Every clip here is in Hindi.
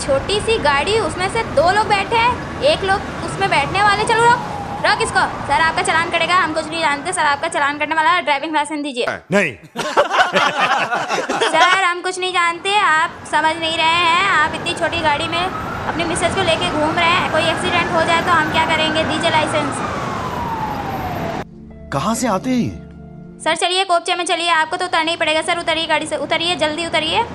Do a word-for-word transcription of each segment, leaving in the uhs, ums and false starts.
छोटी सी गाड़ी, उसमें से दो लोग बैठे हैं, एक लोग उसमें बैठने वाले। चलो रोक रोक इसको। सर आपका चालान कटेगा, हम कुछ नहीं जानते। सर आपका चालान कटने वाला है, ड्राइविंग लाइसेंस दीजिए। नहीं सर हम कुछ नहीं जानते, आप समझ नहीं रहे हैं, आप इतनी छोटी गाड़ी में अपनी मिसेज को लेके घूम रहे हैं, कोई एक्सीडेंट हो जाए तो हम क्या करेंगे? दीजिए लाइसेंस। कहाँ से आते हैं सर? चलिए कोपचे में चलिए, आपको तो उतरना ही पड़ेगा। सर उतरिए गाड़ी से, उतरिए जल्दी, उतरिए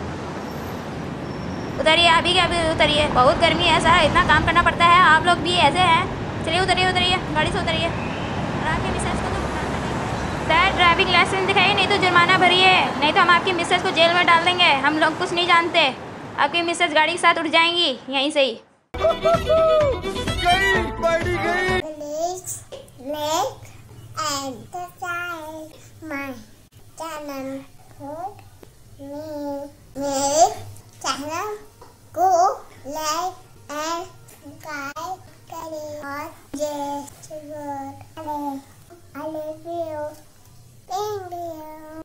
उतरिए अभी के अभी उतरिए। बहुत गर्मी है सर, इतना काम करना पड़ता है, आप लोग भी ऐसे हैं। चलिए उतरिए उतरिए गाड़ी से उतरिए। और आपकी मिसेज को तो सर ड्राइविंग लाइसेंस दिखाइए, नहीं तो जुर्माना भरिए, नहीं तो हम आपकी मिसेज को जेल में डाल देंगे। हम लोग कुछ नहीं जानते, आपकी मिसेज गाड़ी के साथ उठ जाएंगी यहीं से ही। चैनल को लाइक एंड सब्सक्राइब करें और जय Shri Ram. I love you.